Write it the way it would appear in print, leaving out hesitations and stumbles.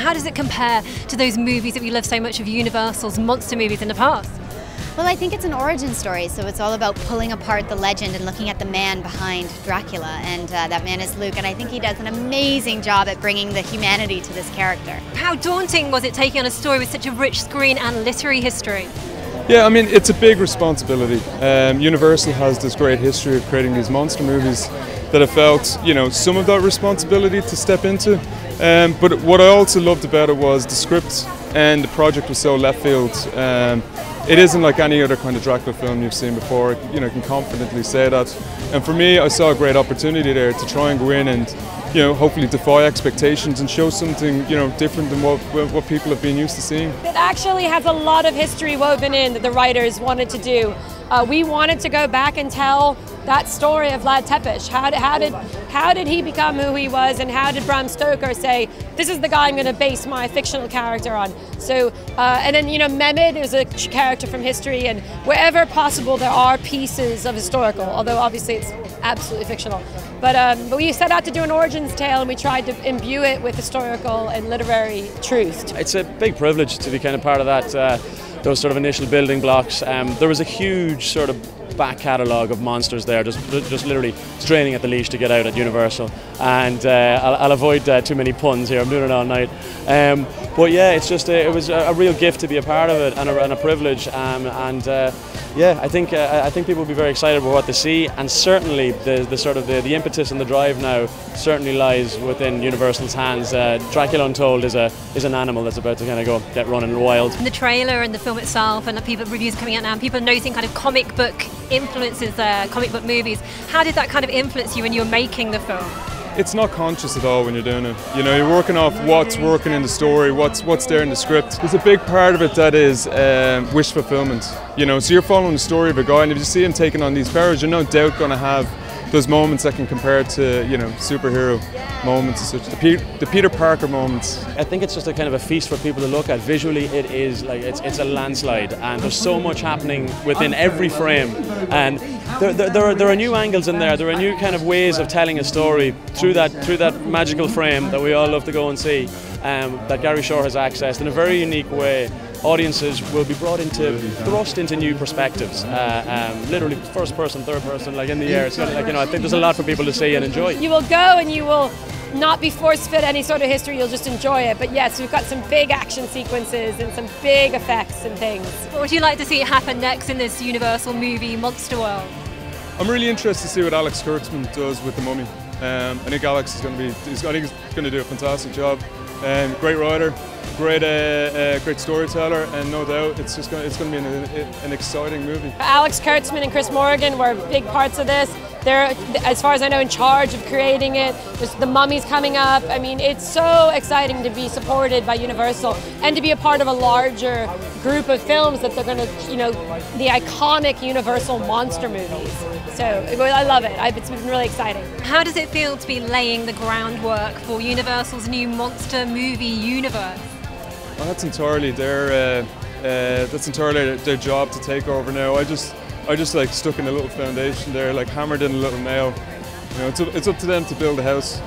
How does it compare to those movies that we love so much of Universal's monster movies in the past? Well, I think it's an origin story, so it's all about pulling apart the legend and looking at the man behind Dracula, and that man is Luke, and I think he does an amazing job at bringing the humanity to this character. How daunting was it taking on a story with such a rich screen and literary history? Yeah, I mean, it's a big responsibility. Universal has this great history of creating these monster movies that I felt, you know, some of that responsibility to step into. But what I also loved about it was the script and the project was so left field. It isn't like any other kind of Dracula film you've seen before, you know, I can confidently say that. And for me, I saw a great opportunity there to try and go in and, you know, hopefully defy expectations and show something, you know, different than what people have been used to seeing. It actually has a lot of history woven in that the writers wanted to do. We wanted to go back and tell that story of Vlad Tepes. How did he become who he was, and how did Bram Stoker say, this is the guy I'm going to base my fictional character on? So, and then, you know, Mehmed is a character from history, and wherever possible there are pieces of historical, although obviously it's absolutely fictional. But we set out to do an origins tale, and we tried to imbue it with historical and literary truth. It's a big privilege to be kind of part of that. Those sort of initial building blocks. There was a huge sort of back catalogue of monsters there, just literally straining at the leash to get out at Universal. And I'll avoid too many puns here. I'm doing it all night. But yeah, it's just it was a real gift to be a part of it, and a privilege. Yeah, I think people will be very excited about what they see, and certainly the impetus and the drive now certainly lies within Universal's hands. Dracula Untold is an animal that's about to kind of get running wild. And the trailer and the film itself, and the reviews coming out now, and people are noticing kind of comic book influences there, comic book movies. How did that kind of influence you when you were making the film? It's not conscious at all when you're doing it. You know, you're working off what's working in the story, what's there in the script. There's a big part of it that is wish fulfillment. You know, so you're following the story of a guy, and if you see him taking on these powers, you're no doubt going to have those moments that can compare to, you know, superhero moments, such the Peter Parker moments. I think it's just a kind of a feast for people to look at. Visually, it is like it's a landslide, and there's so much happening within every frame, and there are new angles in there. There are new kind of ways of telling a story through that magical frame that we all love to go and see, that Gary Shore has accessed in a very unique way. Audiences will be thrust into new perspectives. Literally, first person, third person, like in the air. So, like, you know, I think there's a lot for people to see and enjoy. You will go and you will not be force-fed any sort of history. You'll just enjoy it. But yes, we've got some big action sequences and some big effects and things. What would you like to see happen next in this Universal movie monster world? I'm really interested to see what Alex Kurtzman does with The Mummy. I think Alex is going to do a fantastic job. Great writer. Great storyteller, and no doubt it's going to be an exciting movie. Alex Kurtzman and Chris Morgan were big parts of this. They're, as far as I know, in charge of creating it. There's The Mummy's coming up. I mean, it's so exciting to be supported by Universal and to be a part of a larger group of films that they're going to, you know, the iconic Universal monster movies. So I love it. It's been really exciting. How does it feel to be laying the groundwork for Universal's new monster movie universe? Well, that's entirely their job to take over now. I just like stuck in a little foundation there, like hammered in a little nail. You know, it's up to them to build a house.